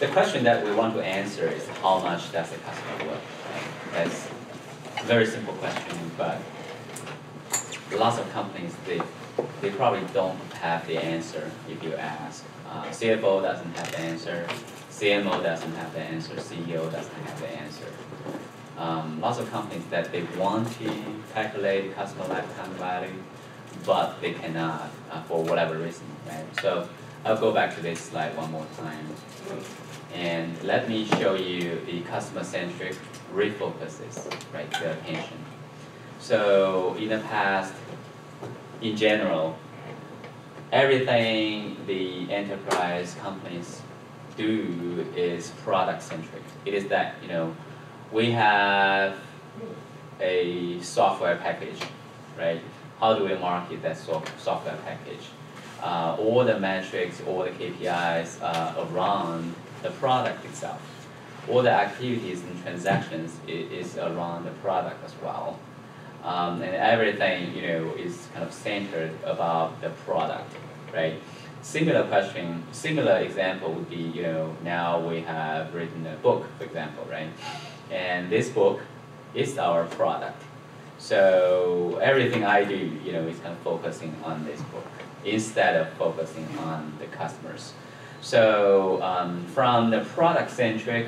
The question that we want to answer is how much does the customer work? That's a very simple question, but lots of companies, they probably don't have the answer if you ask. CFO doesn't have the answer, CMO doesn't have the answer, CEO doesn't have the answer. Lots of companies that they want to calculate customer lifetime value, but they cannot for whatever reason, right? So I'll go back to this slide one more time. And let me show you the customer-centric refocuses, right, the attention. So in the past, in general, everything the enterprise companies do is product-centric. It is that, you know, we have a software package, right? How do we market that software package? All the metrics, all the KPIs around the product itself. All the activities and transactions is around the product as well. And everything, you know, is kind of centered about the product, right? Similar example would be, you know, now we have written a book, for example, right? And this book is our product. So everything I do, you know, is kind of focusing on this book instead of focusing on the customers. So from the product-centric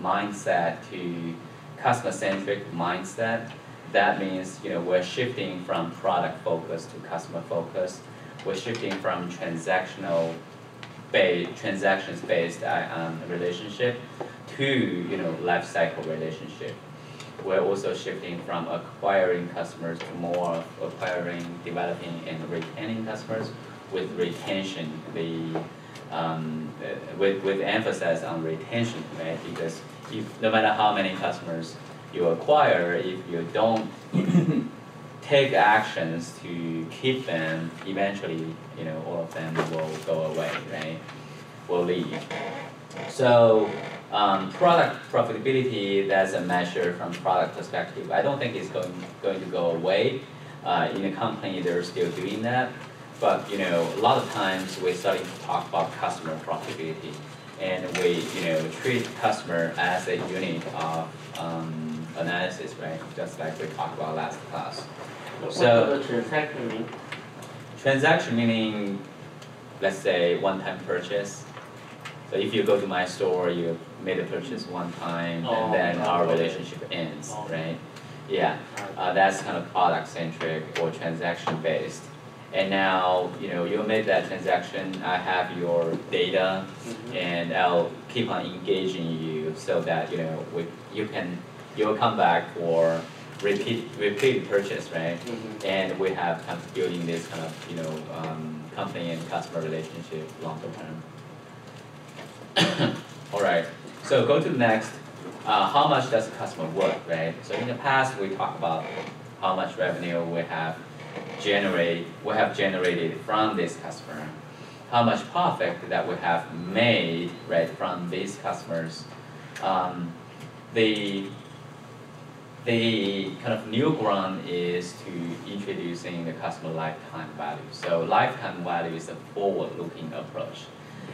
mindset to customer-centric mindset, that means, you know, we're shifting from product focus to customer focus. We're shifting from transactions-based relationship to, you know, life cycle relationship. We're also shifting from acquiring customers to more of acquiring, developing, and retaining customers with retention, with emphasis on retention, right? Because if, no matter how many customers you acquire, if you don't take actions to keep them, eventually, you know, all of them will go away, right? Will leave. So product profitability, that's a measure from product perspective. I don't think it's going to go away. In a company, they're still doing that. But, you know, a lot of times we're starting to talk about customer profitability. And we, you know, treat customer as a unit of analysis, right? Just like we talked about last class. So what does transaction mean? Transaction meaning, let's say, one-time purchase. So if you go to my store, you made a purchase one time, and then our relationship ends, right? Yeah, that's kind of product-centric or transaction-based. And now, you know, you made that transaction, I have your data, and I'll keep on engaging you so that, you know, you'll come back for repeat purchase, right? And we have kind of building this kind of, you know, company and customer relationship long-term. All right, so go to the next. How much does the customer work, right? So in the past, we talked about how much revenue we have generated from this customer, how much profit that we have made, right, from these customers. The kind of new ground is to introducing the customer lifetime value. So lifetime value is a forward-looking approach.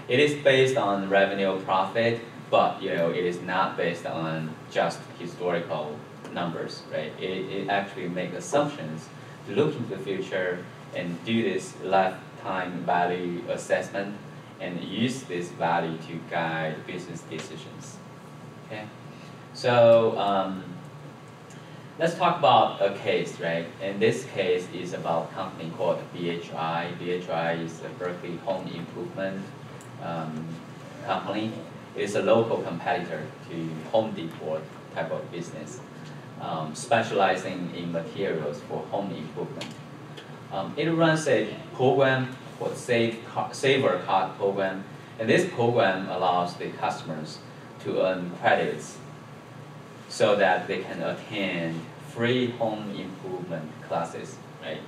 It is based on revenue profit, but, you know, it is not based on just historical numbers, right? It actually makes assumptions to look into the future and do this lifetime value assessment and use this value to guide business decisions, okay? So let's talk about a case, right? And this case is about a company called BHI. BHI is a Berkeley Home Improvement company. It's a local competitor to Home Depot type of business, specializing in materials for home improvement. It runs a program called Saver Card program, and this program allows the customers to earn credits so that they can attend free home improvement classes, right?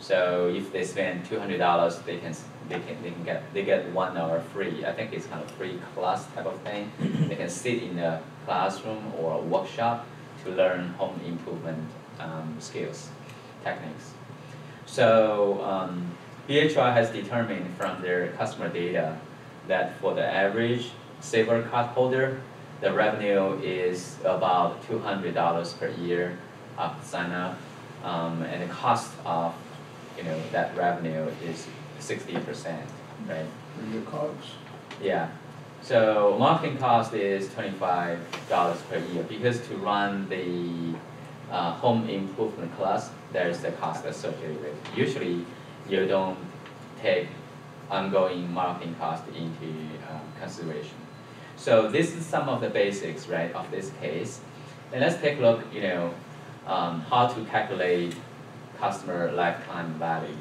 So if they spend $200, they get 1 hour free. I think it's kind of free class type of thing. They can sit in a classroom or a workshop to learn home improvement skills, techniques. So BHI has determined from their customer data that for the average Saver Card holder, the revenue is about $200 per year after sign up, and the cost of that revenue is 60%, right? And your costs? Yeah. So marketing cost is $25 per year because to run the home improvement class, there's the cost associated with it. Usually, you don't take ongoing marketing cost into consideration. So this is some of the basics, right, of this case. And let's take a look, how to calculate customer lifetime value.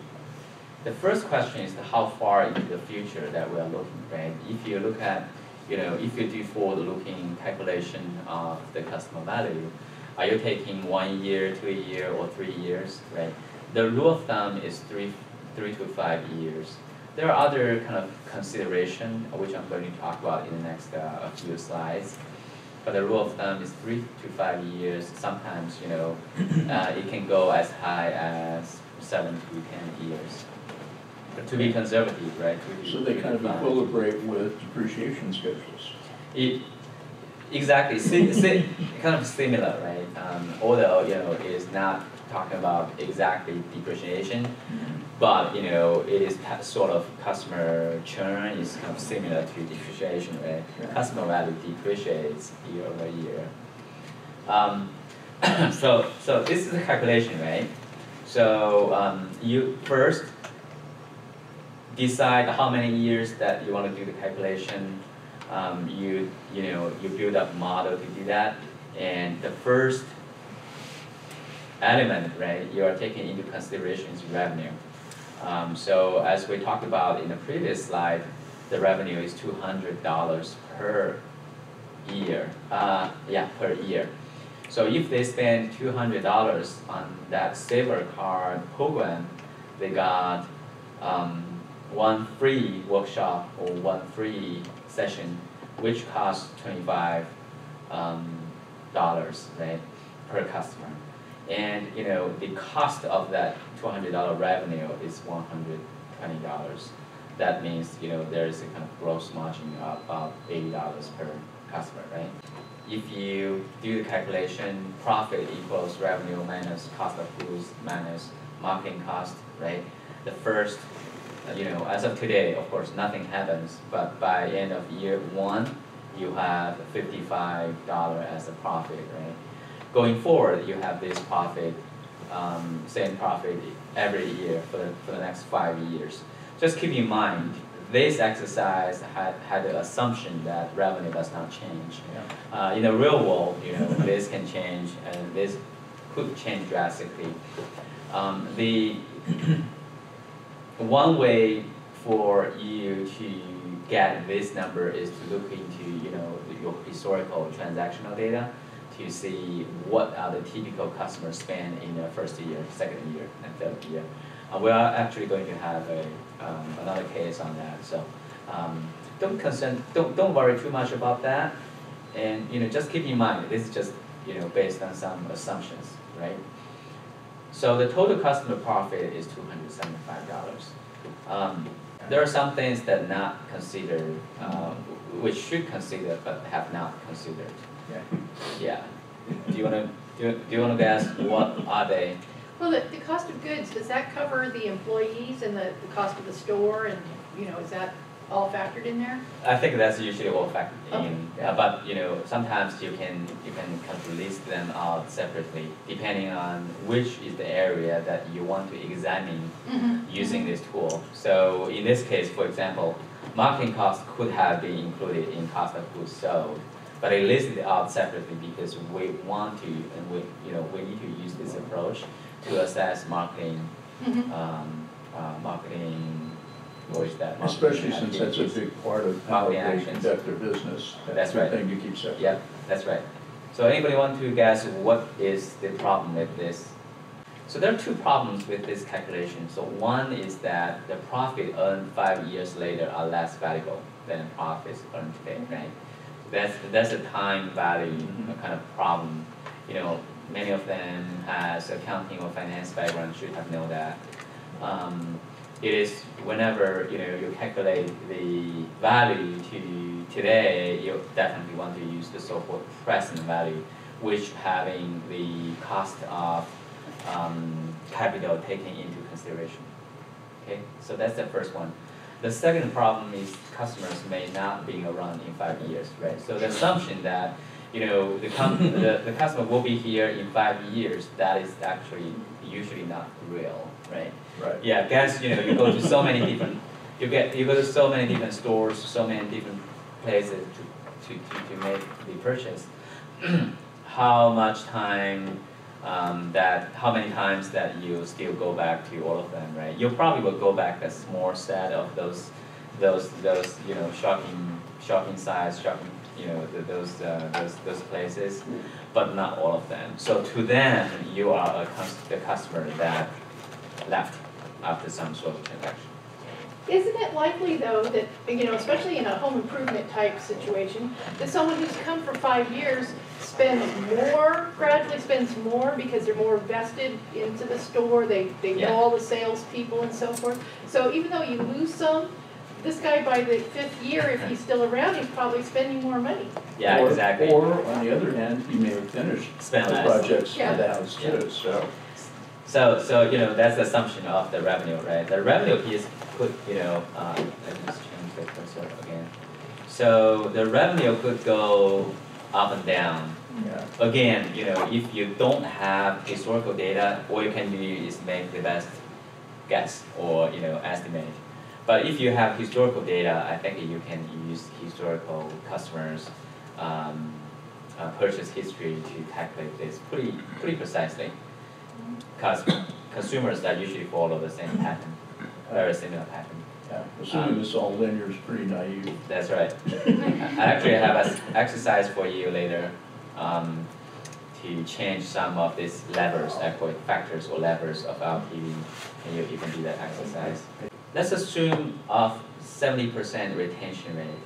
The first question is how far into the future that we are looking, right? If you look at, if you do forward-looking calculation of the customer value, are you taking 1 year, 2 years, or 3 years, right? The rule of thumb is three to 5 years. There are other kind of considerations, which I'm going to talk about in the next few slides. But the rule of thumb is 3 to 5 years. Sometimes, it can go as high as 7 to 10 years. To be conservative, right? So they kind of equilibrate with depreciation schedules. Exactly, kind of similar, right? Although, it's not talking about exactly depreciation, but, it is sort of customer churn is kind of similar to depreciation, right? Yeah. Customer value depreciates year over year. So this is the calculation, right? So you first decide how many years that you want to do the calculation. You build up model to do that, and the first element, right, you are taking into consideration is revenue. So as we talked about in the previous slide, the revenue is $200 per year. Per year. So if they spend $200 on that Saver Card program, they got one free workshop or one free session, which costs $25 right, per customer. And the cost of that $200 revenue is $120. That means there is a kind of gross margin of about $80 per customer, right? If you do the calculation, profit equals revenue minus cost of goods minus marketing cost, right? The first, as of today, of course, nothing happens, but by end of year one, you have $55 as a profit, right? Going forward, you have this profit, same profit every year for the next 5 years. Just keep in mind, this exercise had the assumption that revenue does not change. Yeah. In the real world, this can change, and this could change drastically. The one way for you to get this number is to look into your historical transactional data to see what are the typical customers spend in the first year, second year, and third year. We are actually going to have a, another case on that, so don't worry too much about that, and just keep in mind this is just based on some assumptions, right? So the total customer profit is $275. There are some things that not considered, which should consider but have not considered. Yeah. Yeah. Do you want to guess what are they? Well, the cost of goods, does that cover the employees and the cost of the store, and is that all factored in there? I think that's usually all factored in, but sometimes you can kind of list them out separately depending on which is the area that you want to examine using this tool. So in this case, for example, marketing costs could have been included in cost of goods sold, but I listed it out separately because we want to, and we need to use this approach to assess marketing, especially since that's a big part of how they conduct their business. That's the thing you keep saying. Yeah, that's right. So anybody want to guess what is the problem with this? So there are two problems with this calculation. So one is that the profit earned 5 years later are less valuable than the profits earned today, right? That's a time value kind of problem. Many of them as accounting or finance background should have known that. It is whenever you calculate the value to today, you definitely want to use the so-called present value, which having the cost of capital taken into consideration. Okay, so that's the first one. The second problem is customers may not be around in 5 years, right? So the assumption that the customer will be here in 5 years, that is actually usually not real, right? Right. Yeah, guys, you go to so many different, you go to so many different stores, so many different places to make the purchase. How much time how many times that you still go back to all of them, right? You probably will go back a small set of those shopping sites, those places, but not all of them. So to them, you are the customer that left after some sort of transaction. Isn't it likely though that, especially in a home improvement type situation, that someone who's come for 5 years gradually spends more because they're more invested into the store, they know all the salespeople and so forth. So even though you lose some, this guy by the 5th year, if he's still around, he's probably spending more money. Yeah, or, exactly. Or on the other hand, he may have finished the projects for the house too. So that's the assumption of the revenue, right? The revenue piece could let me just change the cursor again. So the revenue could go up and down. Yeah. Again, if you don't have historical data, all you can do is make the best guess or estimate. But if you have historical data, I think you can use historical customers' purchase history to calculate this pretty precisely. Because consumers that usually follow the same pattern, very similar pattern. Yeah, assuming this all linear is pretty naive. That's right. I actually have an exercise for you later to change some of these levers, I call it factors or levers of LTV, and you can do that exercise. Let's assume of 70% retention rate.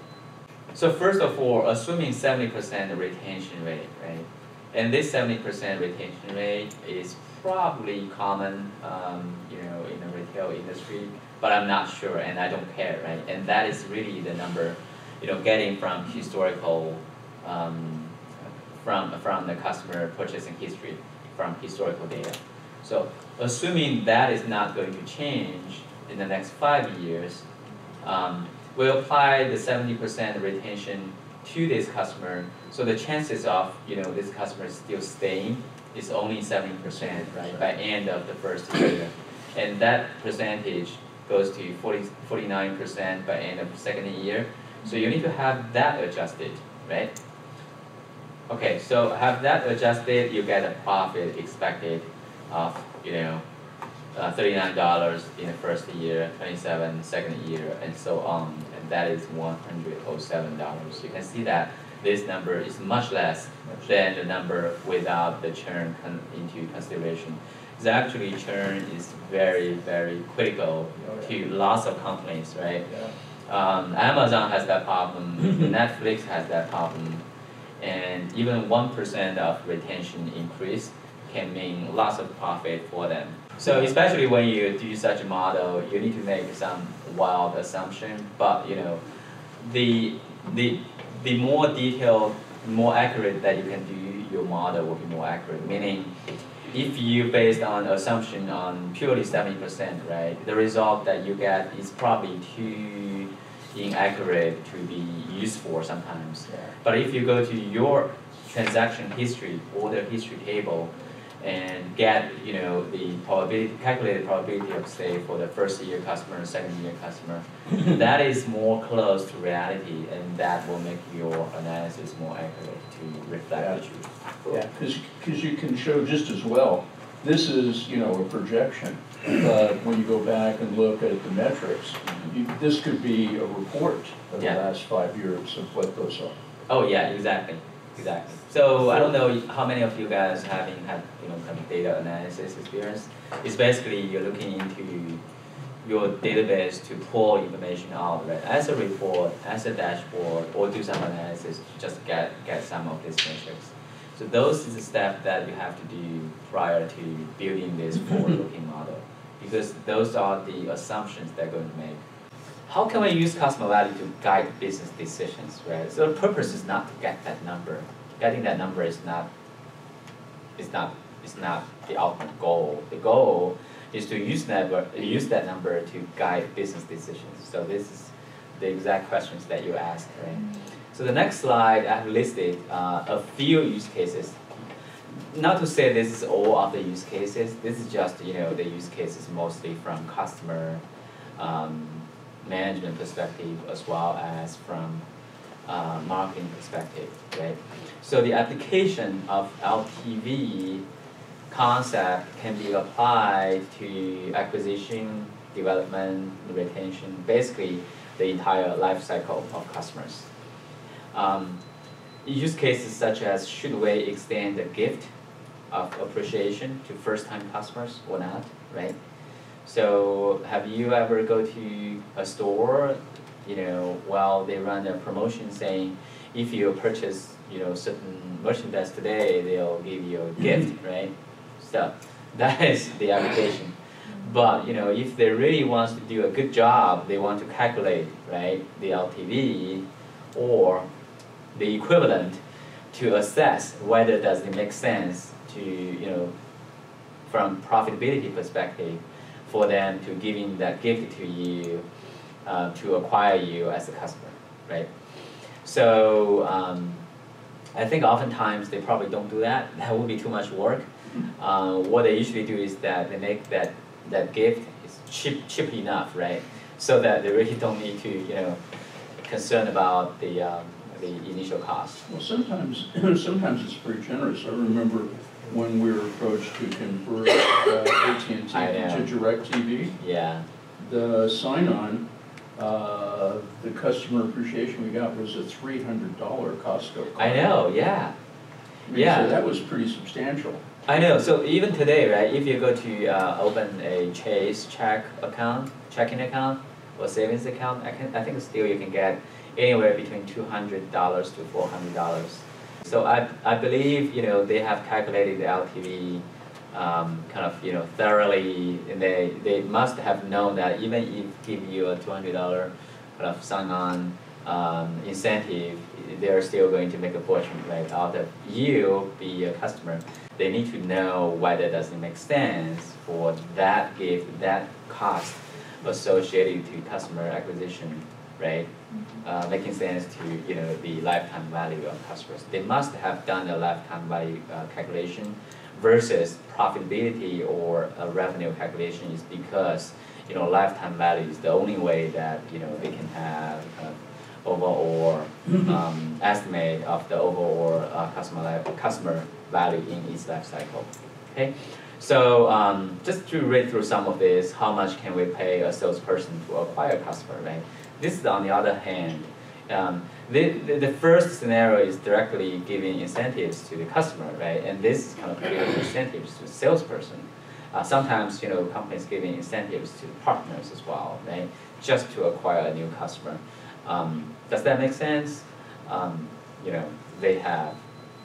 So first of all, assuming 70% retention rate, right? And this 70% retention rate is probably common, in the retail industry, but I'm not sure, and I don't care, right? And that is really the number, getting from historical, from the customer purchasing history, from historical data. So assuming that is not going to change in the next 5 years, we'll apply the 70% retention to this customer, so the chances of this customer still staying is only 70%, right, by end of the first year, and that percentage goes to 49% by end of the second year. So you need to have that adjusted, right? Okay, so have that adjusted, you get a profit expected of $39 in the first year, $27 second year, and so on. That is $107. You can see that this number is much less than the number without the churn into consideration. So actually, churn is very, very critical to lots of companies, right? Amazon has that problem, Netflix has that problem, and even 1% of retention increase can mean lots of profit for them. So especially when you do such a model, you need to make some wild assumption, but the more detailed, more accurate that you can do, your model will be more accurate. Meaning, if you based on assumption on purely 70%, right, the result that you get is probably too inaccurate to be useful sometimes. Yeah. But if you go to your transaction history, order history table, and get the probability, calculated probability of say for the first year customer, second year customer, that is more close to reality, and that will make your analysis more accurate to reflect the truth. Yeah, because you can show just as well. This is a projection, but when you go back and look at the metrics, this could be a report of the last 5 years of what goes on. Oh yeah, exactly. Exactly. So I don't know how many of you guys having had kind of data analysis experience. It's basically you're looking into your database to pull information out, right? As a report, as a dashboard, or do some analysis to just get some of these metrics. So those is the step that you have to do prior to building this forward-looking model. because those are the assumptions they're going to make. How can we use customer value to guide business decisions, right? So the purpose is not to get that number. Getting that number is not the ultimate goal. The goal is to use that number to guide business decisions. So this is the exact questions that you asked, right? So the next slide, I've listed a few use cases. Not to say this is all of the use cases. This is just, you know, the use cases mostly from customer management perspective as well as from marketing perspective, right? So the application of LTV concept can be applied to acquisition, development, retention, basically the entire life cycle of customers. Use cases such as, should we extend the gift of appreciation to first-time customers or not, right? So have you ever go to a store, you know, while they run a promotion saying, if you purchase, you know, certain merchandise today, they'll give you a gift, right? So that is the application. But, you know, if they really want to do a good job, they want to calculate, right, the LTV or the equivalent to assess whether does it make sense to, you know, from profitability perspective, for them to giving that gift to you to acquire you as a customer, right? So I think oftentimes they probably don't do that. That would be too much work. What they usually do is that they make that gift is cheap enough, right? So that they really don't need to, you know, concern about the initial cost. Well, sometimes it's pretty generous. I remember when we were approached to convert AT&T to DirecTV, yeah, the sign-on, the customer appreciation we got was a $300 Costco card. I know, yeah. I mean, yeah. So that was pretty substantial. I know, so even today, right, if you go to open a Chase checking account, or savings account, I think still you can get anywhere between $200 to $400. So I believe, you know, they have calculated the LTV kind of, you know, thoroughly, and they must have known that even if give you a $200 kind of sign-on incentive, they're still going to make a fortune, right, out of you be a customer. They need to know whether does it make sense for that gift, that cost associated to customer acquisition, right? Making sense to, you know, the lifetime value of customers. They must have done a lifetime value calculation versus profitability or a revenue calculation, is because, you know, lifetime value is the only way that, you know, they can have overall estimate of the overall customer value in each life cycle. Okay, so just to read through some of this, how much can we pay a salesperson to acquire a customer, right? This is on the other hand. The first scenario is directly giving incentives to the customer, right? And this is kind of giving incentives to the salesperson. Sometimes, you know, companies giving incentives to partners as well, right? Just to acquire a new customer. Does that make sense? You know, they have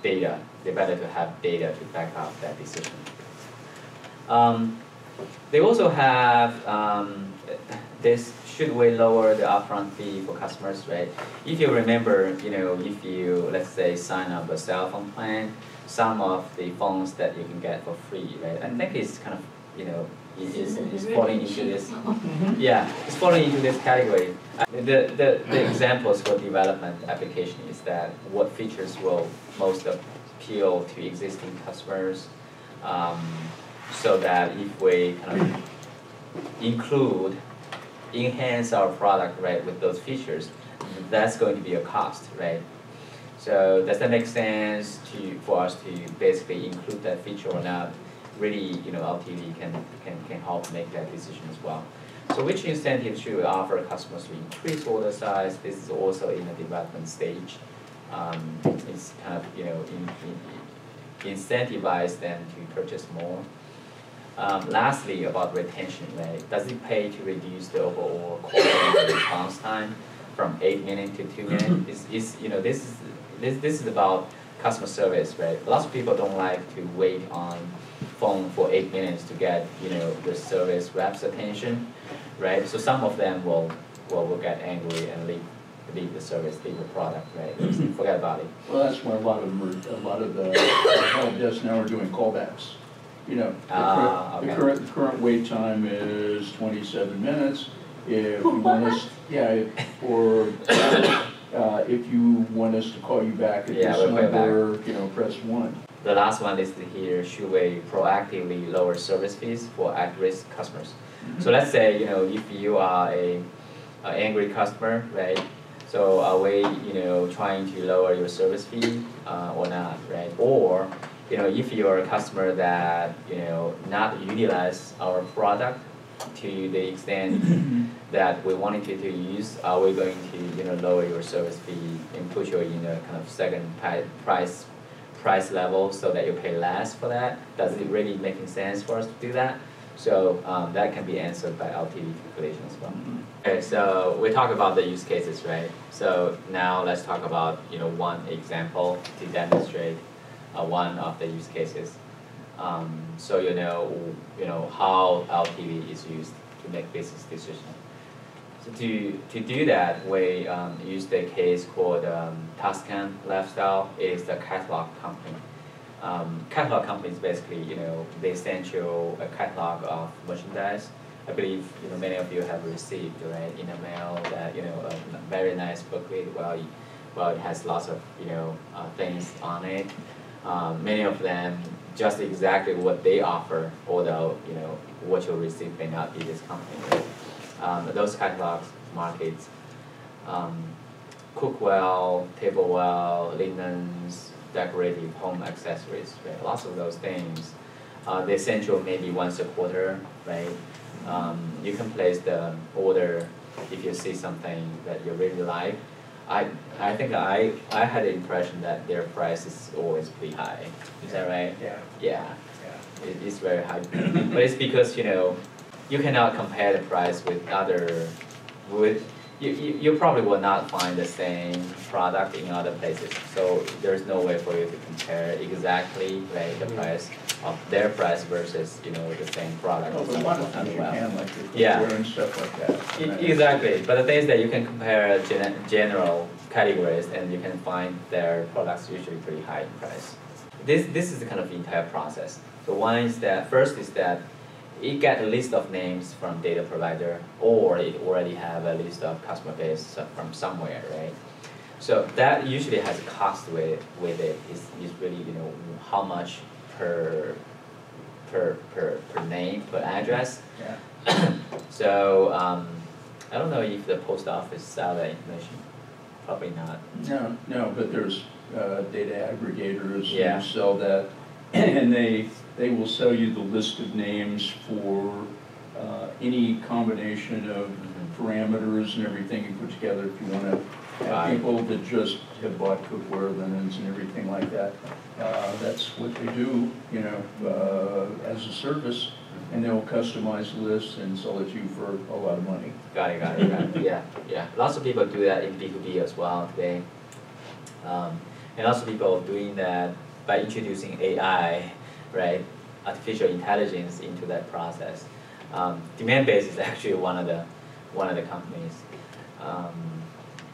data. They better to have data to back up that decision. They also have this. Should we lower the upfront fee for customers, right? If you remember, you know, if you, let's say, sign up a cell phone plan, some of the phones that you can get for free, right? I think it's kind of, you know, it's falling into this, yeah, it's falling into this category. The examples for development application is that what features will most appeal to existing customers, so that if we kind of enhance our product, right, with those features, that's going to be a cost, right? So does that make sense for us to basically include that feature or not? Really, you know, LTV can help make that decision as well. So which incentives should we offer customers to increase order size? This is also in the development stage. It's kind of, you know, incentivize them to purchase more. Lastly, about retention, right? Does it pay to reduce the overall response time from 8 minutes to 2 minutes? It's, you know, this is about customer service, right? Lots of people don't like to wait on phone for 8 minutes to get, you know, the service rep's attention, right? So some of them will get angry and leave the service, leave the product, right? Forget about it. Well, that's where a lot of the help desk now are doing callbacks. You know, the current wait time is 27 minutes. If you want us, yeah, or if you want us to call you back at this number, you know, press 1. The last one is here, should we proactively lower service fees for at-risk customers? Mm-hmm. So let's say, you know, if you are an angry customer, right? So are we, you know, trying to lower your service fee or not, right? Or, you know, if you're a customer that, you know, not utilize our product to the extent that we wanted you to use, are we going to, you know, lower your service fee and put you in a kind of second price level so that you pay less for that? Does it really making sense for us to do that? So that can be answered by LTV calculation as well. Okay, so we talk about the use cases, right? So now let's talk about, you know, one example to demonstrate one of the use cases. So you know how LTV is used to make business decisions. So to do that, we used a case called Tuscan Lifestyle. It is the catalog company. Catalog companies basically, you know, they send you a catalog of merchandise. I believe, you know, many of you have received, right, in a mail that, you know, a very nice booklet. Well, it has lots of, you know, things on it. Many of them just exactly what they offer, although, you know, what you'll receive may not be this company. Right? Those catalogs, markets, cookware, tableware, linens, decorative home accessories, right? Lots of those things. They send you maybe once a quarter, right? You can place the order if you see something that you really like. I think I had the impression that their price is always pretty high. Is that right? Yeah. Yeah. Yeah. It's very high. But it's because, you know, you cannot compare the price with other, you probably will not find the same product in other places. So there's no way for you to compare exactly, right, the price of their price versus, you know, the same product. Oh, but one of them you can, like, yeah, and stuff like that. Right? Exactly. But the thing is that you can compare general categories and you can find their products usually pretty high in price. This is the kind of entire process. The one is that first is that it gets a list of names from data provider, or it already have a list of customer base from somewhere, right? So that usually has a cost with it. It's really, you know, how much per name, per address. Yeah. So I don't know if the post office sells that information. Probably not. No, no, but there's data aggregators, yeah, who sell that, and they will sell you the list of names for any combination of parameters and everything you put together. If you want to have people that just have bought cookware, linens, and everything like that, that's what they do, you know, as a service, and they'll customize lists and sell it to you for a lot of money. Got it. Yeah, yeah. Lots of people do that in B2B as well today, and lots of people doing that by introducing AI. Right, artificial intelligence into that process. Demandbase is actually one of the companies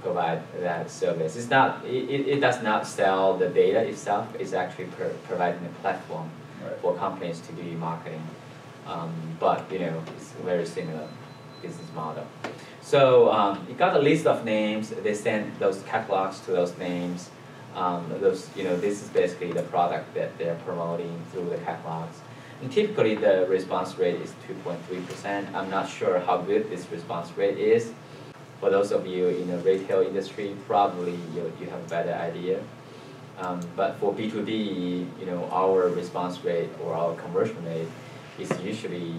provide that service. It's not it does not sell the data itself. It's actually providing a platform, right, for companies to do marketing. But you know, it's a very similar business model. So you got a list of names. They send those catalogs to those names. You know, this is basically the product that they're promoting through the catalogs. And typically the response rate is 2.3%. I'm not sure how good this response rate is. For those of you in the retail industry, probably you have a better idea. But for B2B, you know, our response rate or our conversion rate is usually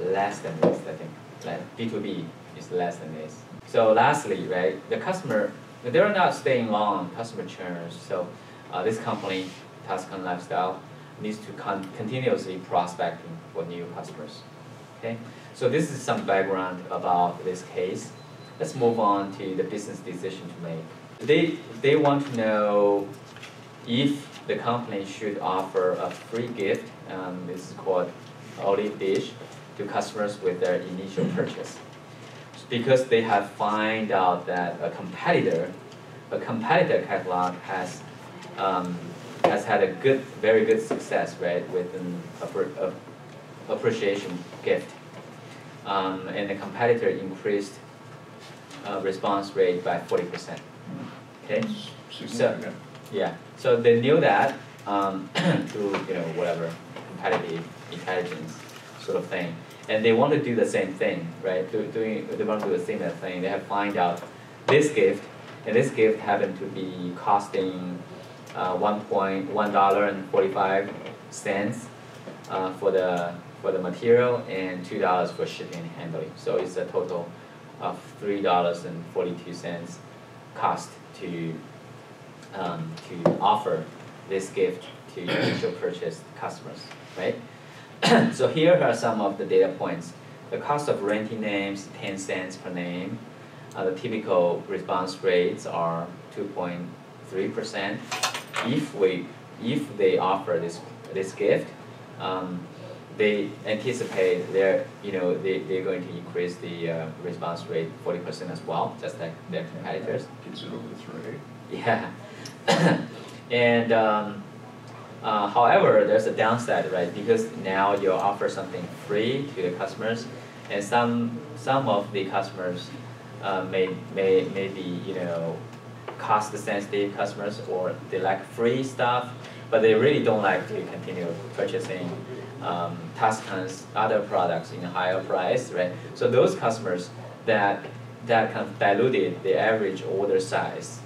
less than this, I think. Like B2B is less than this. So lastly, right, the customer, they're not staying long, customer churns. So this company, Tuscan Lifestyle, needs to continuously prospecting for new customers. Okay, so this is some background about this case. Let's move on to the business decision to make. They want to know if the company should offer a free gift, this is called olive dish, to customers with their initial purchase. Because they have found out that a competitor catalog has had a very good success, right, with an appreciation gift, and the competitor increased response rate by 40%. Okay, so yeah, so they knew that through whatever competitive intelligence sort of thing. And they want to do the same thing, right? They want to do the same thing. They have find out this gift, and this gift happened to be costing $1.45 for the material and $2 for shipping and handling. So it's a total of $3.42 cost to offer this gift to initial purchase customers, right? So here are some of the data points. The cost of renting names, 10 cents per name. The typical response rates are 2.3%. If they offer this gift, they anticipate they're going to increase the response rate 40% as well, just like their competitors. Gives it over 3. Yeah. And however, there's a downside, right? Because now you offer something free to the customers, and some of the customers may be cost sensitive customers, or they like free stuff, but they really don't like to continue purchasing Tuscan's other products in a higher price, right? So those customers that kind of diluted the average order size.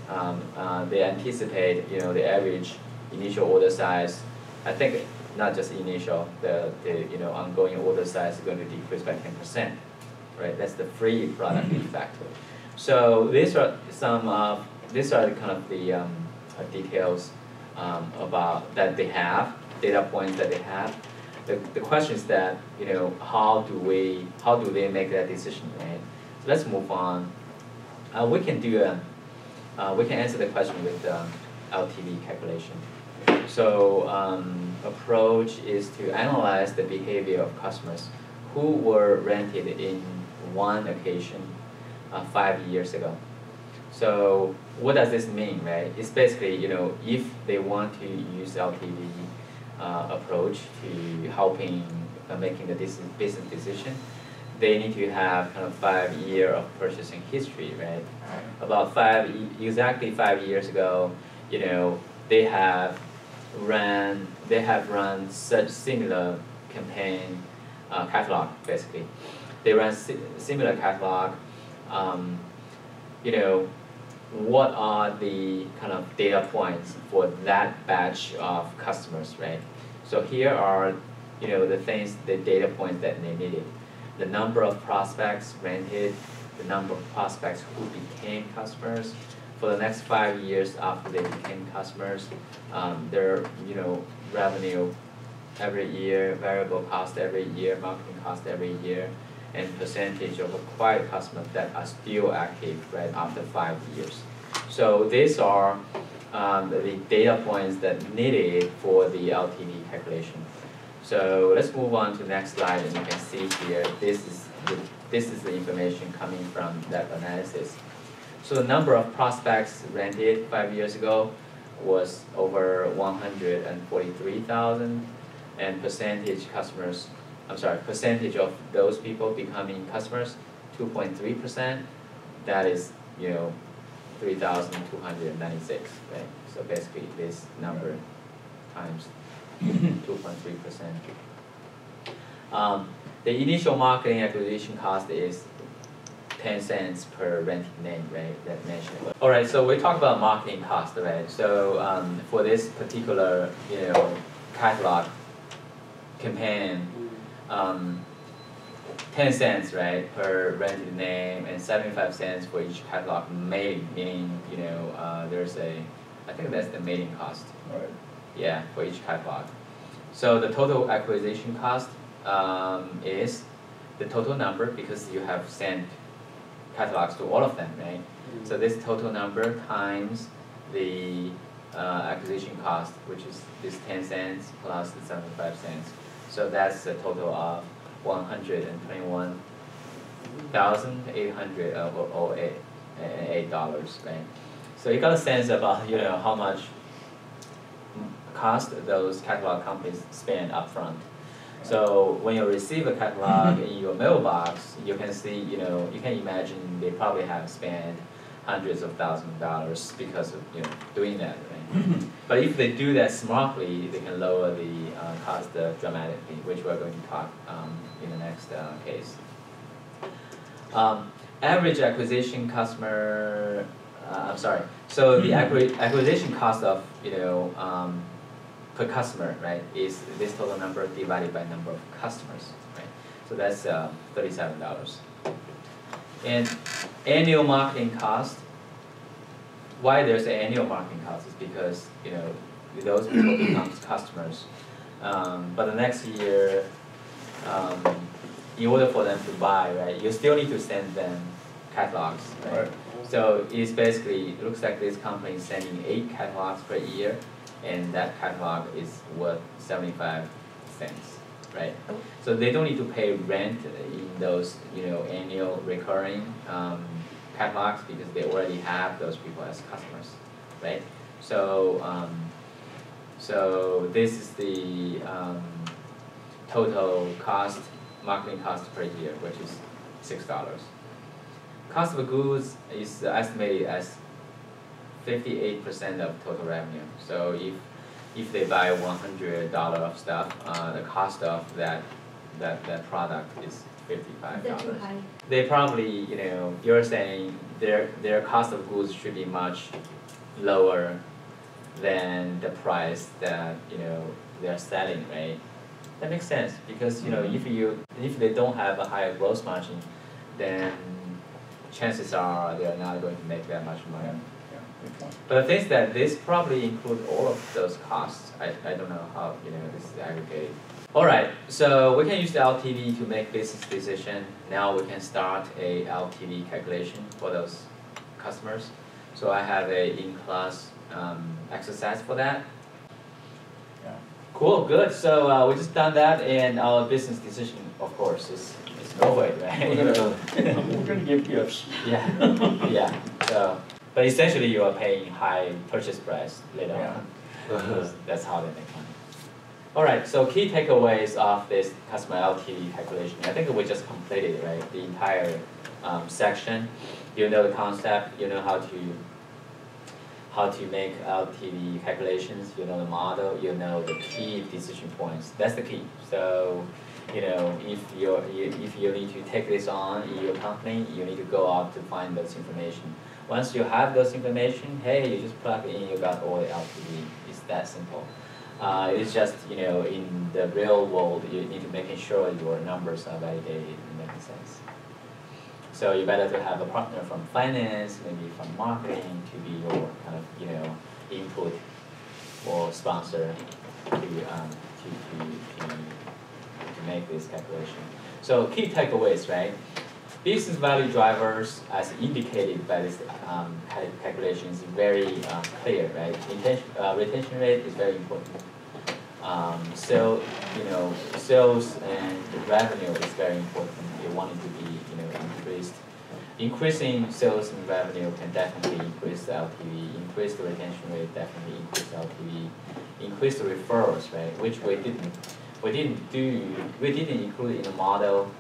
They anticipate the average initial order size, I think not just initial, the ongoing order size is going to decrease by 10%, right? That's the free product effect. So these are some of details about that they have, data points that they have. The question is that how do they make that decision, right? So let's move on. We can answer the question with LTV calculation. So approach is to analyze the behavior of customers who were rented in one occasion 5 years ago. So what does this mean, right? It's basically if they want to use LTV approach to helping making the business decision, they need to have kind of 5 years of purchasing history, right? About exactly five years ago, they have run such similar campaign catalog. Basically, they run similar catalog. What are the kind of data points for that batch of customers, right? So here are the data points that they needed: the number of prospects rented, the number of prospects who became customers. For the next 5 years after they became customers, their revenue every year, variable cost every year, marketing cost every year, and percentage of acquired customers that are still active right after 5 years. So these are the data points that needed for the LTV calculation. So let's move on to the next slide, and you can see here this is the information coming from that analysis. So the number of prospects rented 5 years ago was over 143,000, and percentage of those people becoming customers, 2.3%. That is 3,296, right? So basically this number times 2.3%. The initial marketing acquisition cost is 10 cents per rented name, right? That mentioned. All right, so we talked about marketing cost, right? So for this particular, catalog campaign, 10 cents, right, per rented name, and 75 cents for each catalog mailing, meaning, there's I think that's the mailing cost. Right. Yeah, for each catalog. So the total acquisition cost is the total number, because you have sent catalogs to all of them, right? Mm-hmm. So this total number times the acquisition cost, which is this 10 cents plus the 75 cents. So that's a total of 121,808 dollars, right? So you got a sense about, you know, how much cost those catalog companies spend upfront. So when you receive a catalog in your mailbox, you can see, you know, you can imagine they probably have spent hundreds of thousands of dollars because of, you know, doing that, right? But if they do that smartly, they can lower the cost dramatically, which we're going to talk in the next case. Average acquisition customer, so the acquisition cost of, you know, per customer, right, is this total number divided by number of customers, right? So that's $37. And annual marketing cost, why there's an annual marketing cost is because, you know, those people become customers. But the next year, in order for them to buy, right, you still need to send them catalogs, right? Right. So it's basically, it looks like this company is sending 8 catalogs per year, and that catalog is worth 75 cents, right? So they don't need to pay rent in those, you know, annual recurring catalogs because they already have those people as customers, right? So, so this is the total cost, marketing cost per year, which is $6. Cost of goods is estimated as 58% of total revenue. So if they buy $100 of stuff, the cost of that product is $55. They probably, you know, you're saying their cost of goods should be much lower than the price that, you know, they're selling, right? That makes sense because, you know, if they don't have a higher gross margin, then chances are they're not going to make that much money. But the thing is that this probably includes all of those costs. I don't know how, you know, this is aggregated. Alright, so we can use the LTV to make business decision. Now we can start a LTV calculation for those customers. So I have a in-class exercise for that. Yeah. Cool, good. So we just done that, and our business decision, of course, is over, right? We're gonna give gifts. Yeah, yeah. So. But essentially, you are paying high purchase price later on. That's how they make money. All right. So key takeaways of this customer LTV calculation. I think we just completed, right, the entire section. You know the concept. You know how to make LTV calculations. You know the model. You know the key decision points. That's the key. So, you know, if you need to take this on in your company, you need to go out to find those information. Once you have those information, hey, you just plug in, you got all the LTV. It's that simple. It's just, you know, in the real world, you need to make sure your numbers are validated and making sense. So you better to have a partner from finance, maybe from marketing, to be your kind of, you know, input or sponsor to make this calculation. So key takeaways, right? Business value drivers, as indicated by this calculation, is very clear, right? Retention rate is very important. So, you know, sales and revenue is very important. You want it to be, you know, increased. Increasing sales and revenue can definitely increase the LTV. Increase the retention rate, definitely increase the LTV. Increase the referrals, right? Which we didn't include in the model.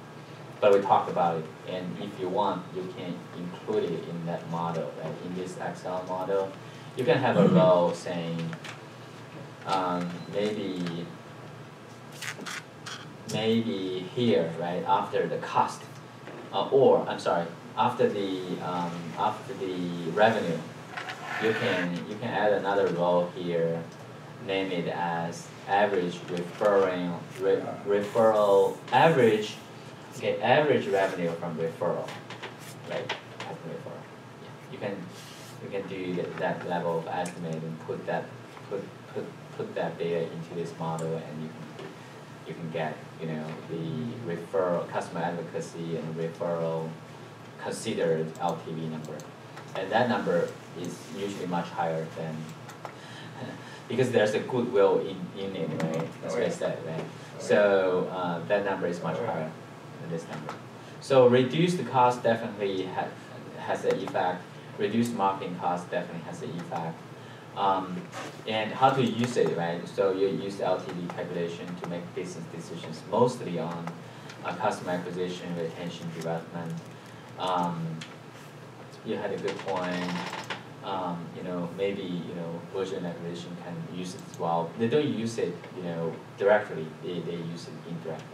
But we talked about it, and if you want, you can include it in that model, right? In this Excel model. You can have a row saying maybe here, right, after the cost, or I'm sorry, after the revenue, you can add another row here, name it as average referral average. Okay, average revenue from referral, right? Customer referral. Yeah. You can do that level of estimate and put that data into this model, and you can get, you know, the referral customer advocacy and referral considered LTV number, and that number is usually much higher than because there's a goodwill in it, right? That's what I said, right? So that number is much higher than this number. So reduce the cost definitely has an effect. Reduce marketing cost definitely has an effect. And how to use it, right? So you use LTV calculation to make business decisions, mostly on customer acquisition, retention, development. You had a good point. You know, maybe, you know, version acquisition can use it as well. They don't use it, you know, directly. They use it indirectly.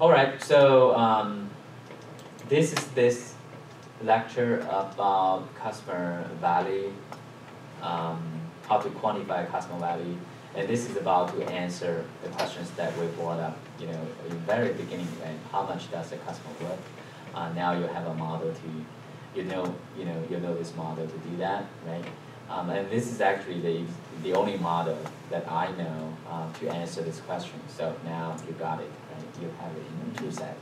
All right. So this is this lecture about customer value, how to quantify customer value, and this is about to answer the questions that we brought up, you know, in the very beginning, right? How much does a customer worth? Now you have a model to, you know this model to do that, right? And this is actually the only model that I know to answer this question. So now you got it, right? You have it in your tool set.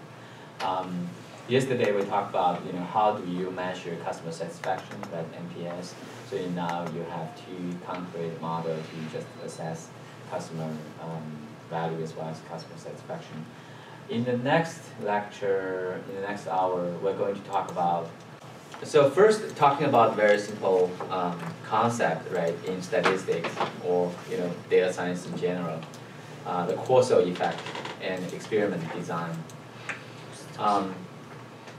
Yesterday we talked about, you know, how do you measure customer satisfaction, that NPS. So now you have two concrete models to just assess customer value as well as customer satisfaction. In the next lecture, in the next hour, we're going to talk about, so first talking about very simple concept, right, in statistics or, you know, data science in general, the causal effect and experiment design.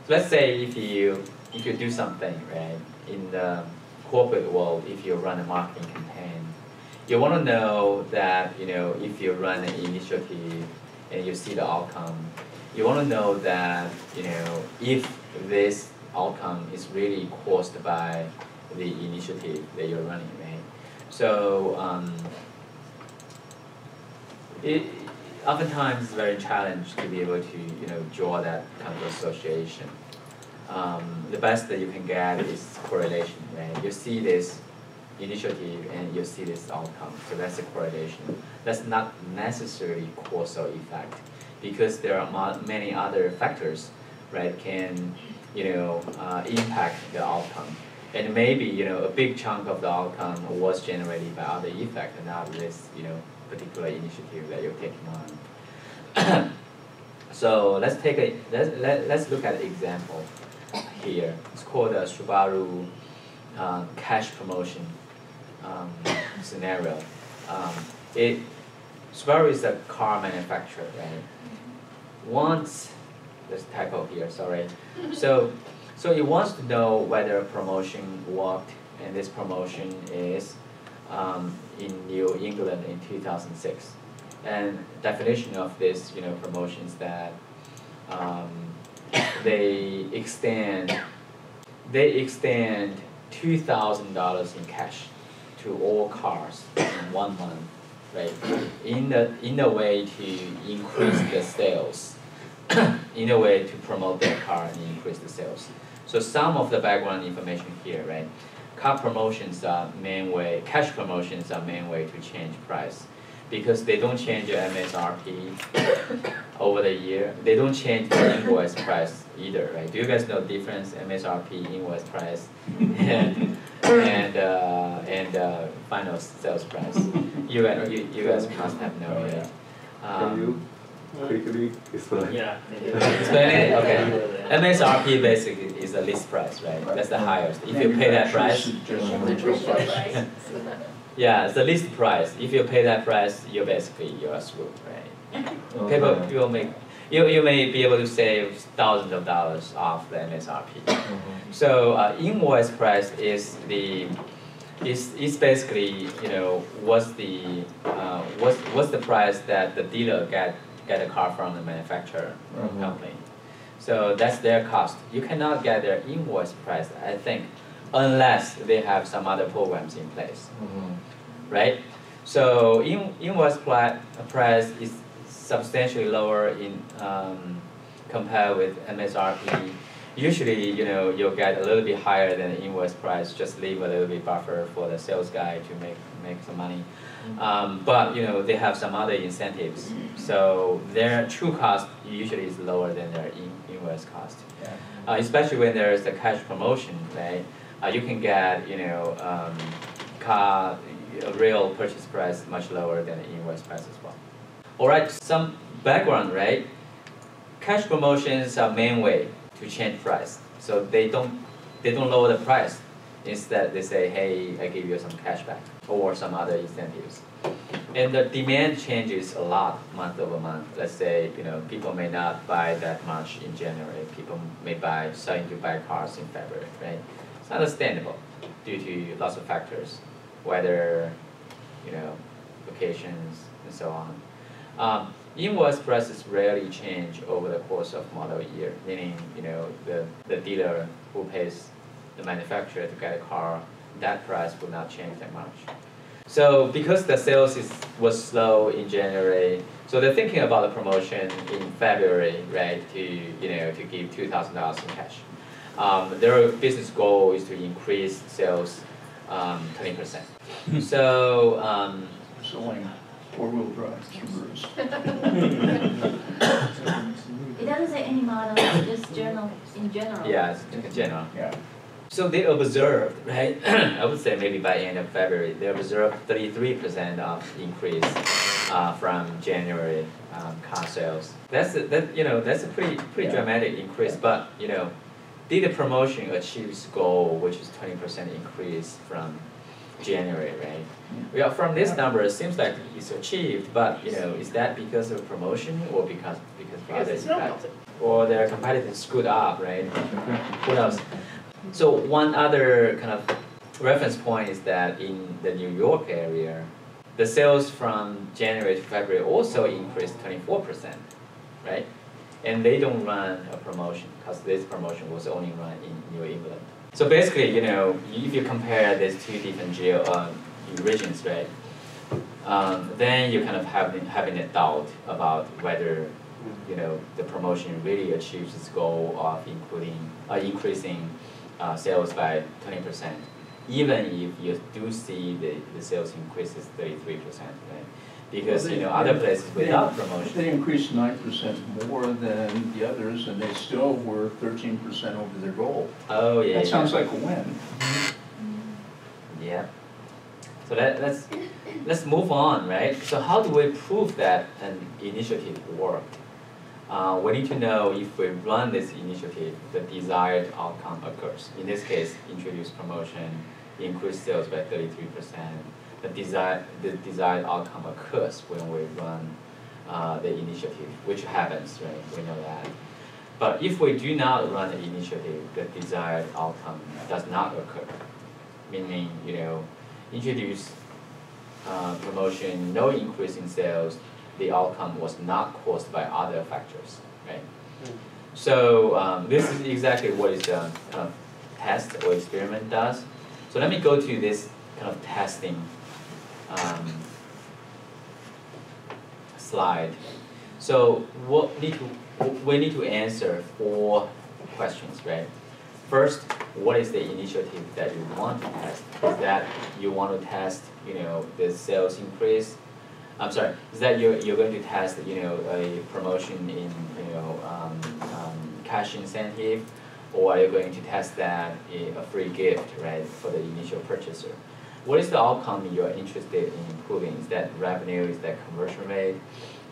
Let's say if you do something, right, in the corporate world, if you run a marketing campaign, you want to know that, you know, if you run an initiative and you see the outcome, you want to know that, you know, if this outcome is really caused by the initiative that you're running, right? So it oftentimes it's very challenging to be able to, you know, draw that kind of association. The best that you can get is correlation, right? You see this initiative and you see this outcome, so that's a correlation. That's not necessarily causal effect, because there are many other factors, right, can, you know, impact the outcome. And maybe, you know, a big chunk of the outcome was generated by other effect and not this, you know, particular initiative that you're taking on. So let's take a let's look at an example here. It's called a Subaru cash promotion scenario. Subaru is a car manufacturer, right? Wants, there's a typo here, sorry. So it wants to know whether a promotion worked, and this promotion is in New England in 2006, and definition of this, you know, promotions that they extend $2,000 in cash to all cars in 1 month, right? In a way to increase the sales, in a way to promote their car and increase the sales. So some of the background information here, right? Car promotions are main way, cash promotions are main way to change price, because they don't change your MSRP over the year. They don't change the invoice price either, right? Do you guys know the difference, MSRP, invoice price, and final sales price? You guys must have no idea. Can you quickly explain? Yeah. Explain it? Okay. MSRP basically is the list price, right? That's the highest. If you pay that price, yeah, it's the list price. If you pay that price, you're basically you're a swoop, right? Okay. People make you may be able to save thousands of dollars off the MSRP. Mm-hmm. So invoice price is the is basically, you know, what's the price that the dealer get a car from the manufacturer company. So that's their cost. You cannot get their invoice price, I think, unless they have some other programs in place, right? So invoice price is substantially lower in compared with MSRP. Usually, you know, you'll get a little bit higher than the invoice price. Just leave a little bit buffer for the sales guy to make some money. But, you know, they have some other incentives, so their true cost usually is lower than their invoice cost. Yeah. Especially when there is a cash promotion, right? You can get, you know, car real purchase price much lower than the invoice price as well. Alright, some background, right? Cash promotions are main way to change price. So they don't lower the price. Instead, they say, hey, I give you some cash back or some other incentives. And the demand changes a lot month over month. Let's say, you know, people may not buy that much in January. People may buy, starting to buy cars in February, right? It's understandable due to lots of factors, weather, you know, locations, and so on. Invoice prices rarely change over the course of model year, meaning, you know, the dealer who pays the manufacturer to get a car, that price will not change that much. So because the sales was slow in January, so they're thinking about a promotion in February, right? To, you know, to give $2,000 in cash. Their business goal is to increase sales 20%. So selling four-wheel drive Subarus. It doesn't say any model, just general, in general. Yeah, in general. Yeah. So they observed, right? I would say maybe by end of February, they observed 33% of increase from January car sales. That's a pretty dramatic increase. But you know, did the promotion achieve its goal, which is 20% increase from January, right? Yeah. From this number, it seems like it's achieved. But you know, is that because of promotion or because it's not, or their competitors screwed up, right? Who knows? So one other kind of reference point is that in the New York area, the sales from January to February also increased 24%, right? And they don't run a promotion because this promotion was only run in New England. So basically, you know, if you compare these two different regions, right, then you kind of having a doubt about whether, you know, the promotion really achieves its goal of increasing sales by 20%, even if you do see the sales increases 33%, right? Because you know, other places without promotion, they increased 9% more than the others, and they still were 13% over their goal. Oh yeah, that sounds like a win. Yeah. So let's move on, right? So how do we prove that an initiative worked? We need to know if we run this initiative, the desired outcome occurs. In this case, introduce promotion, increase sales by 33%. The desired outcome occurs when we run the initiative, which happens, right? We know that. But if we do not run the initiative, the desired outcome does not occur. Meaning, you know, introduce promotion, no increase in sales, the outcome was not caused by other factors, right? So this is exactly what is the kind of test or experiment does. So let me go to this kind of testing slide. So we need to answer four questions, right? First, what is the initiative that you want to test? Is that you want to test, you know, the sales increase? I'm sorry, is that you're going to test, you know, a promotion in, you know, cash incentive, or are you going to test that a free gift, right, for the initial purchaser? What is the outcome you're interested in improving? Is that revenue? Is that conversion rate?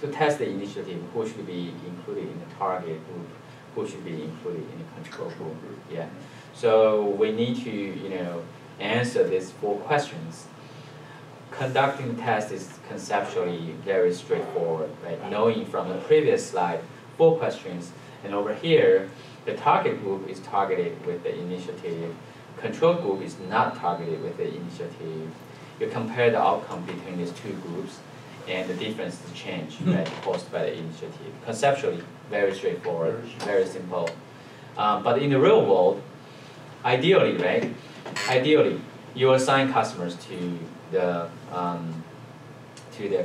To test the initiative, who should be included in the target group? Who should be included in the control group? Yeah. So we need to, you know, answer these four questions. Conducting the test is conceptually very straightforward, right? Knowing from the previous slide, four questions, and over here, the target group is targeted with the initiative. Control group is not targeted with the initiative. You compare the outcome between these two groups, and the difference is change, right, caused by the initiative. Conceptually, very straightforward, very simple. But in the real world, ideally, right? Ideally, you assign customers to the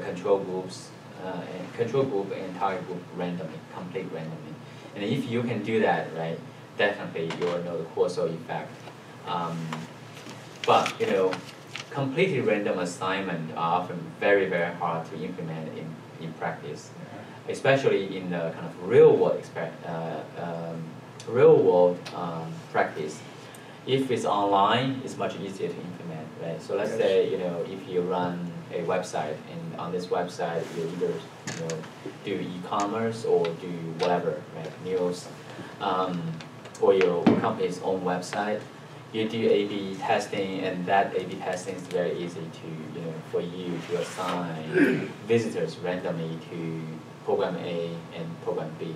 control groups, and control group and target group randomly, complete randomly. And if you can do that, right, definitely you will know the causal effect. But you know, completely random assignment are often very, very hard to implement in practice, especially in the kind of real world practice. If it's online, it's much easier to implement. right? So let's say, you know, if you run a website and on this website you either, you know, do e-commerce or do whatever, right, news, or your company's own website, you do A/B testing, and that A/B testing is very easy to, you know, for you to assign visitors randomly to program A and program B.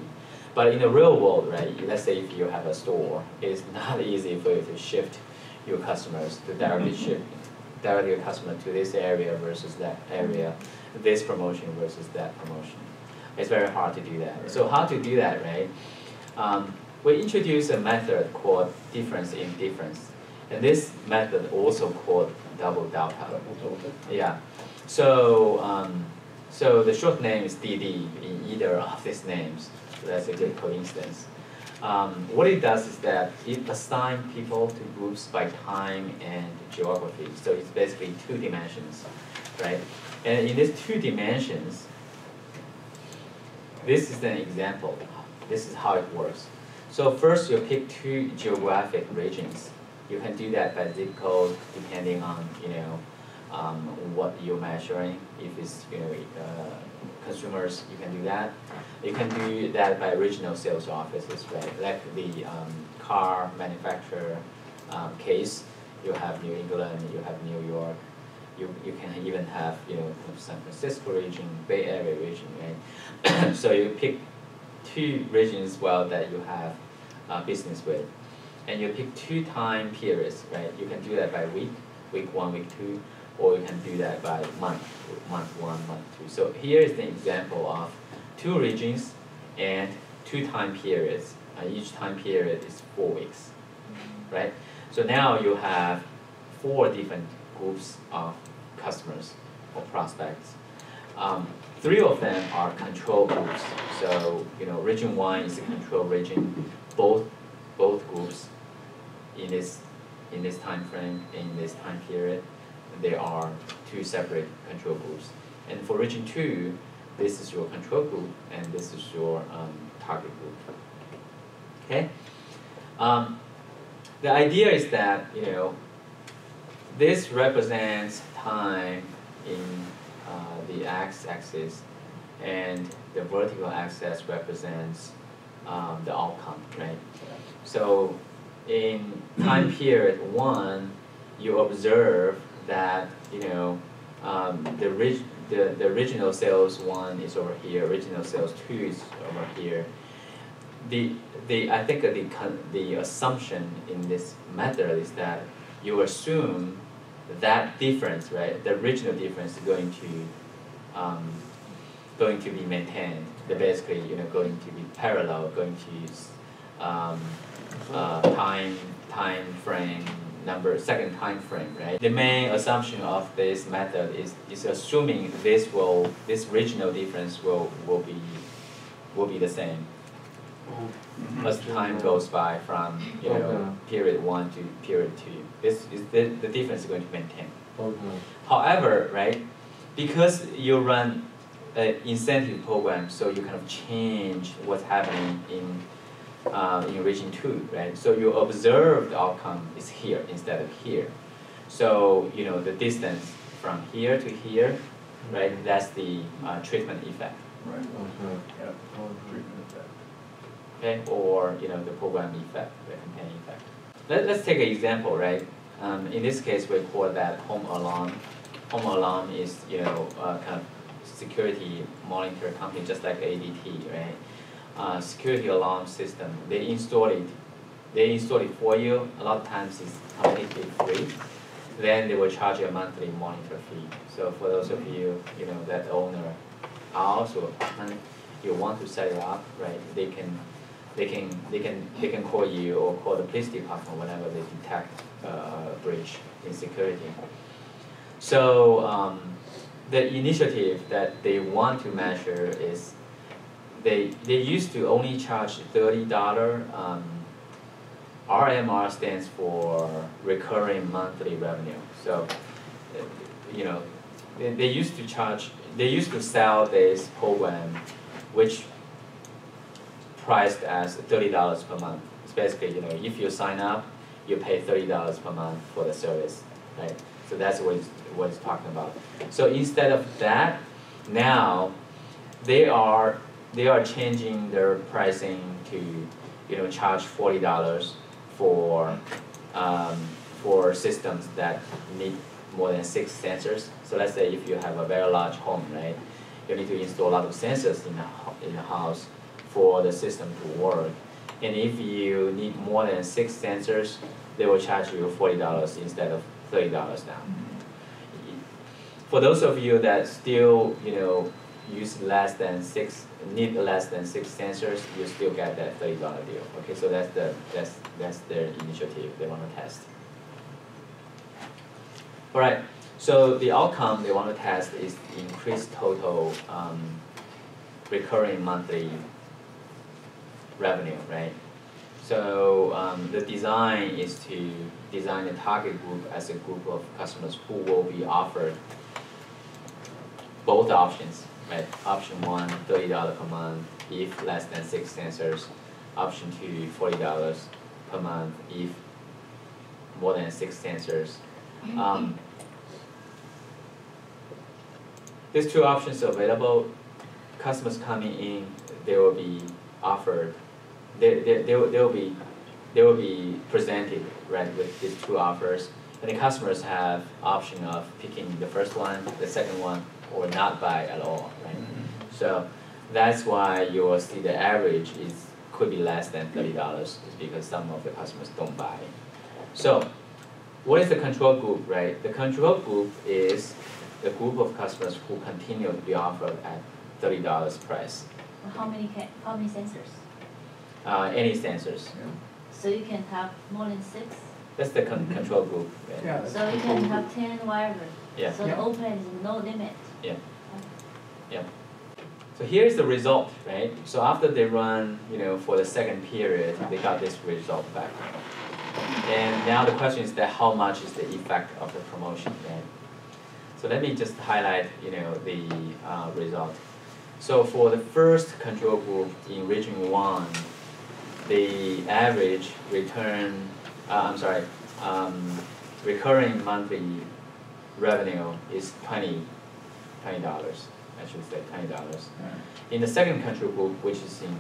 But in the real world, right, let's say if you have a store, it's not easy for you to shift your customers to direct your customer to this area versus that area, this promotion versus that promotion. It's very hard to do that. So how to do that, right? We introduced a method called difference in difference, and this method also called double delta. Yeah. So so the short name is DD in either of these names. So that's a good coincidence. What it does is that it assigns people to groups by time and geography. So it's basically 2 dimensions, right? And in these 2 dimensions, this is an example. This is how it works. So first you pick 2 geographic regions. You can do that by zip code depending on, you know, what you're measuring. If it's, you know, consumers, you can do that. You can do that by regional sales offices, right? Like the car manufacturer case, you have New England, you have New York, you can even have, you know, San Francisco region, Bay Area region, right? So you pick 2 regions well that you have business with, and you pick 2 time periods, right? You can do that by week, week 1, week 2, or you can do that by month, month 1, month 2. So here is the example of 2 regions and 2 time periods. Each time period is 4 weeks, right? So now you have 4 different groups of customers or prospects. 3 of them are control groups. So, you know, region 1 is a control region. Both groups in this time frame, in this time period, there are 2 separate control groups. And for region 2, this is your control group and this is your target group. Okay. The idea is that, you know, this represents time in the x-axis, and the vertical axis represents the outcome, right? So in time period 1, you observe that, you know, the original sales 1 is over here, original sales 2 is over here. I think the assumption in this method is that you assume that difference, right, the original difference is going to be maintained. They're basically, you know, going to be parallel, going to use time frame number, second time frame, right? The main assumption of this method is assuming this regional difference will be the same as time goes by from, you know, period 1 to period 2. This is the difference is going to maintain. Okay. However, right, because you run an incentive program, so you kind of change what's happening in region 2, right? So you observe the outcome is here instead of here. So, you know, the distance from here to here, right? That's the treatment effect. Right. Okay. Yeah. Treatment effect. Okay. Or, you know, the program effect, the campaign effect. Let's take an example, right? In this case, we call that home alarm. Home alarm is, you know, kind of security monitor company, just like ADT, right? Security alarm system. They install it. They install it for you. A lot of times it's completely free. Then they will charge you a monthly monitor fee. So for those of you, you know, that own a house or apartment, you want to set it up, right? They can call you or call the police department whenever they detect a breach in security. So the initiative that they want to measure is they used to only charge $30. RMR stands for recurring monthly revenue. So, you know, they used to sell this program, which priced as $30 per month. It's basically, you know, if you sign up, you pay $30 per month for the service, right? So that's what it's talking about. So instead of that, now they are changing their pricing to, you know, charge $40 for systems that need more than 6 sensors. So let's say if you have a very large home, right, you need to install a lot of sensors in a house for the system to work. And if you need more than 6 sensors, they will charge you $40 instead of $30 now. Mm-hmm. For those of you that still, you know, use less than 6, need less than 6 sensors, you still get that $30 deal. Okay, so that's their initiative they want to test. All right, so the outcome they want to test is increased total recurring monthly revenue, right? So the design is to design a target group as a group of customers who will be offered both options, right? Option 1, $30 per month if less than 6 sensors. Option 2, $40 per month if more than 6 sensors. These 2 options are available. Customers coming in, they will be offered, they will be presented, right, with these 2 offers, and the customers have option of picking the first one, the second one, or not buy at all, right? Mm-hmm. So that's why you will see the average could be less than $30, is because some of the customers don't buy. So what is the control group, right? The control group is the group of customers who continue to be offered at $30 price. How many sensors? Any sensors. Yeah. So you can have more than 6? That's the control group. Right? Yeah, so you can have 10, whatever. Yeah. So the open is no limit. Yeah. Yeah. So here's the result, right? So after they run, you know, for the second period, they got this result back. And now the question is that how much is the effect of the promotion, right? So let me just highlight, you know, the result. So for the first control group in region 1, the average recurring monthly revenue is $20. I should say $20. In the second control group, which is in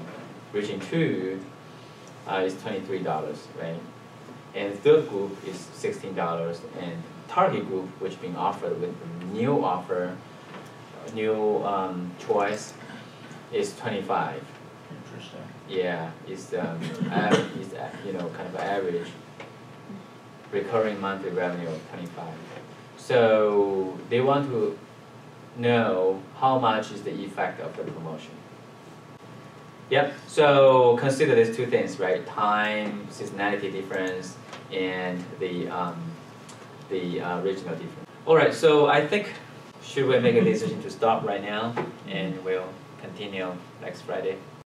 region 2, is $23, right? And third group is $16, and target group, which being offered with new offer, new choice, is 25. Interesting. Yeah, it's you know, kind of average recurring monthly revenue of 25. So they want to know how much is the effect of the promotion. Yep. So consider these 2 things, right? Time, seasonality difference, and the regional difference. All right. So I think, should we make a decision to stop right now, and we'll continue next Friday?